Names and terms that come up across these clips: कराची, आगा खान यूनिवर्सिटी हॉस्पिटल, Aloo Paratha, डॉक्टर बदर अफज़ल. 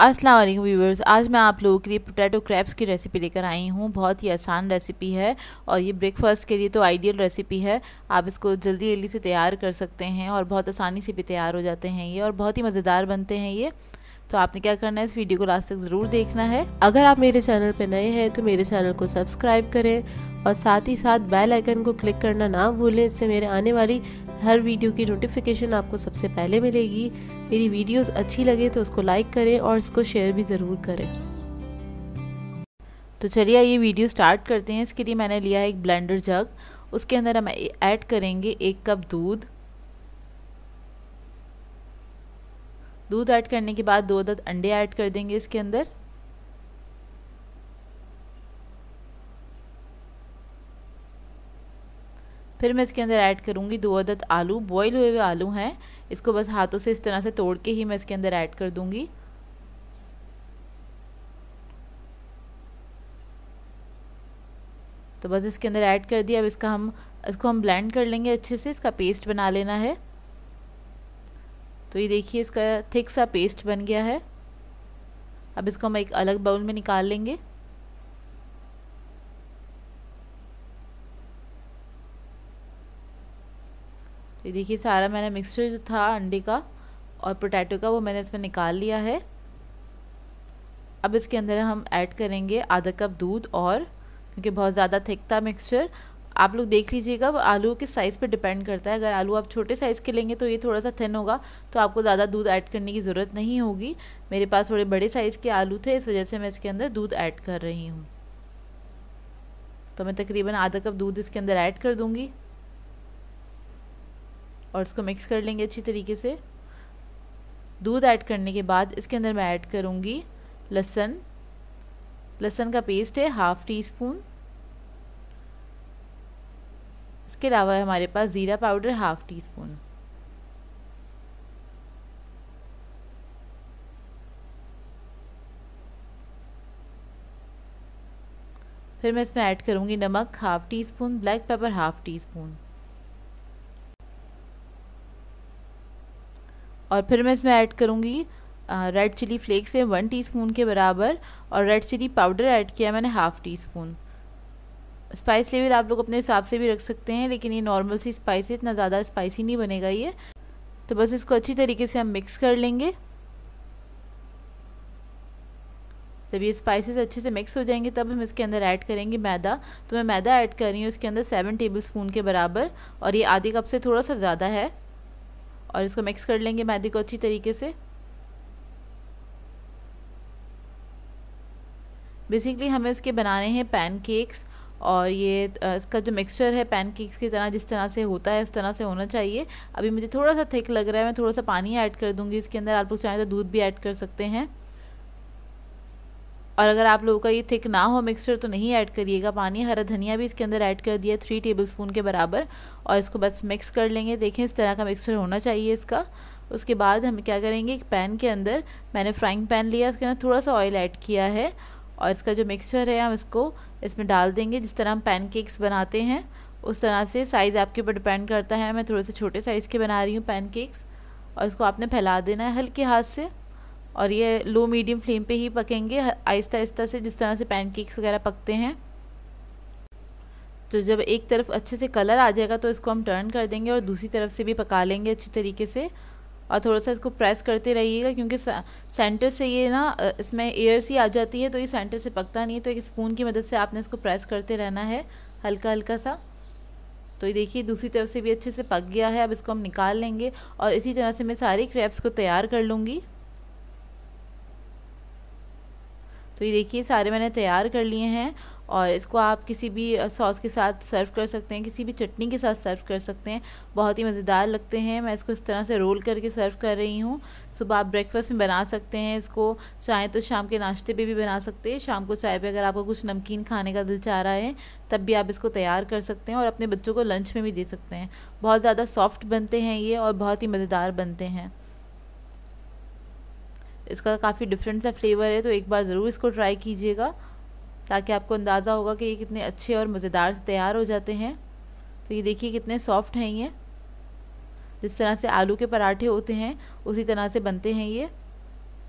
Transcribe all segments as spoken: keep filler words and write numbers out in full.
अस्सलाम वालेकुम व्यूअर्स, आज मैं आप लोगों के लिए पोटैटो क्रैप्स की रेसिपी लेकर आई हूँ। बहुत ही आसान रेसिपी है और ये ब्रेकफास्ट के लिए तो आइडियल रेसिपी है। आप इसको जल्दी जल्दी से तैयार कर सकते हैं और बहुत आसानी से भी तैयार हो जाते हैं ये, और बहुत ही मज़ेदार बनते हैं ये। तो आपने क्या करना है, इस वीडियो को लास्ट तक ज़रूर देखना है। अगर आप मेरे चैनल पर नए हैं तो मेरे चैनल को सब्सक्राइब करें और साथ ही साथ बेल आइकन को क्लिक करना ना भूलें। इससे मेरे आने वाली हर वीडियो की नोटिफिकेशन आपको सबसे पहले मिलेगी। मेरी वीडियोस अच्छी लगे तो उसको लाइक करें और इसको शेयर भी ज़रूर करें। तो चलिए ये वीडियो स्टार्ट करते हैं। इसके लिए मैंने लिया है एक ब्लेंडर जग। उसके अंदर हम ऐड करेंगे एक कप दूध। दूध ऐड करने के बाद दो अदद अंडे ऐड कर देंगे इसके अंदर। फिर मैं इसके अंदर ऐड करूँगी दो अदद आलू, बॉईल हुए हुए आलू हैं। इसको बस हाथों से इस तरह से तोड़ के ही मैं इसके अंदर ऐड कर दूँगी। तो बस इसके अंदर ऐड कर दिया। अब इसका हम इसको हम ब्लेंड कर लेंगे अच्छे से, इसका पेस्ट बना लेना है। तो ये देखिए इसका थिक सा पेस्ट बन गया है। अब इसको हम एक अलग बाउल में निकाल लेंगे। ये देखिए सारा मैंने मिक्सचर जो था अंडे का और पोटैटो का वो मैंने इसमें निकाल लिया है। अब इसके अंदर हम ऐड करेंगे आधा कप दूध, और क्योंकि बहुत ज़्यादा थिक था मिक्सचर। आप लोग देख लीजिएगा, आलू के साइज़ पे डिपेंड करता है। अगर आलू आप छोटे साइज़ के लेंगे तो ये थोड़ा सा थिन होगा, तो आपको ज़्यादा दूध ऐड करने की ज़रूरत नहीं होगी। मेरे पास थोड़े बड़े साइज़ के आलू थे, इस वजह से मैं इसके अंदर दूध ऐड कर रही हूँ। तो मैं तकरीबन आधा कप दूध इसके अंदर ऐड कर दूँगी और इसको मिक्स कर लेंगे अच्छी तरीके से। दूध ऐड करने के बाद इसके अंदर मैं ऐड करूँगी लहसुन। लहसुन का पेस्ट है हाफ़ टी स्पून। इसके अलावा हमारे पास ज़ीरा पाउडर हाफ़ टी स्पून। फिर मैं इसमें ऐड करूँगी नमक half teaspoon, black pepper half teaspoon, और फिर मैं इसमें ऐड करूँगी रेड चिली फ्लेक्स है वन टीस्पून के बराबर, और रेड चिली पाउडर ऐड किया मैंने half teaspoon. Spice level आप लोग अपने हिसाब से भी रख सकते हैं, लेकिन ये नॉर्मल सी स्पाइस है, इतना ज़्यादा स्पाइसी नहीं बनेगा ये। तो बस इसको अच्छी तरीके से हम मिक्स कर लेंगे। जब ये स्पाइसेस अच्छे से मिक्स हो जाएंगे तब हम इसके अंदर ऐड करेंगे मैदा। तो मैं मैदा ऐड कर रही हूँ इसके अंदर सेवन टेबल स्पून के बराबर, और ये आधे कप से थोड़ा सा ज़्यादा है। और इसको मिक्स कर लेंगे मैदे को अच्छी तरीके से। बेसिकली हमें इसके बनाने हैं पैनकेक्स, और ये इसका जो मिक्सचर है पैनकेक्स की तरह जिस तरह से होता है उस तरह से होना चाहिए। अभी मुझे थोड़ा सा थिक लग रहा है, मैं थोड़ा सा पानी ऐड कर दूंगी इसके अंदर। आप लोग चाहें तो दूध भी ऐड कर सकते हैं, और अगर आप लोगों का ये थिक ना हो मिक्सचर तो नहीं ऐड करिएगा पानी। हरा धनिया भी इसके अंदर ऐड कर दिया थ्री टेबलस्पून के बराबर, और इसको बस मिक्स कर लेंगे। देखें इस तरह का मिक्सचर होना चाहिए इसका। उसके बाद हम क्या करेंगे, एक पैन के अंदर मैंने फ्राइंग पैन लिया, उसके अंदर थोड़ा सा ऑयल ऐड किया है, और इसका जो मिक्सचर है हम इसको इसमें डाल देंगे। जिस तरह हम पैनकेक्स बनाते हैं उस तरह से, साइज़ आपके ऊपर डिपेंड करता है। मैं थोड़े से छोटे साइज़ के बना रही हूँ पैनकेक्स, और इसको आपने फैला देना है हल्के हाथ से, और ये लो मीडियम फ्लेम पे ही पकेंगे आहिस्ता आहिस्ता से, जिस तरह से पैनकेक्स वगैरह पकते हैं। तो जब एक तरफ अच्छे से कलर आ जाएगा तो इसको हम टर्न कर देंगे और दूसरी तरफ से भी पका लेंगे अच्छी तरीके से। और थोड़ा सा इसको प्रेस करते रहिएगा, क्योंकि सेंटर से ये ना इसमें एयर सी आ जाती है तो ये सेंटर से पकता नहीं है। तो एक स्पून की मदद से आपने इसको प्रेस करते रहना है हल्का हल्का सा। तो ये देखिए दूसरी तरफ से भी अच्छे से पक गया है। अब इसको हम निकाल लेंगे, और इसी तरह से मैं सारे क्रैप्स को तैयार कर लूँगी। तो ये देखिए सारे मैंने तैयार कर लिए हैं, और इसको आप किसी भी सॉस के साथ सर्व कर सकते हैं, किसी भी चटनी के साथ सर्व कर सकते हैं। बहुत ही मज़ेदार लगते हैं। मैं इसको इस तरह से रोल करके सर्व कर रही हूँ। सुबह आप ब्रेकफास्ट में बना सकते हैं इसको, चाहे तो शाम के नाश्ते पे भी बना सकते हैं। शाम को चाय पे अगर आपको कुछ नमकीन खाने का दिल चाह रहा है तब भी आप इसको तैयार कर सकते हैं, और अपने बच्चों को लंच में भी दे सकते हैं। बहुत ज़्यादा सॉफ्ट बनते हैं ये, और बहुत ही मज़ेदार बनते हैं। इसका काफ़ी डिफरेंट सा फ्लेवर है, तो एक बार ज़रूर इसको ट्राई कीजिएगा, ताकि आपको अंदाज़ा होगा कि ये कितने अच्छे और मज़ेदार से तैयार हो जाते हैं। तो ये देखिए कितने सॉफ्ट हैं ये। जिस तरह से आलू के पराठे होते हैं उसी तरह से बनते हैं ये।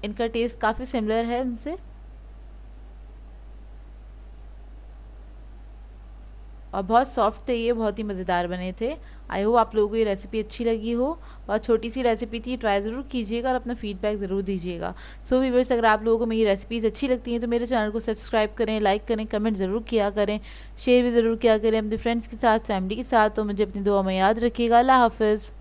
इनका टेस्ट काफ़ी सिमिलर है उनसे, और बहुत सॉफ्ट थे ये, बहुत ही मज़ेदार बने थे। आई होप आप लोगों को ये रेसिपी अच्छी लगी हो। बहुत छोटी सी रेसिपी थी, ट्राई ज़रूर कीजिएगा और अपना फीडबैक ज़रूर दीजिएगा। सो व्यूअर्स, अगर आप लोगों को मेरी रेसिपीज़ अच्छी लगती हैं तो मेरे चैनल को सब्सक्राइब करें, लाइक करें, कमेंट ज़रूर किया करें, शेयर भी ज़रूर किया करें अपने फ्रेंड्स के साथ, फैमिली के साथ। तो मुझे अपनी दुआ में याद रखिएगा। अल्लाह हाफिज़।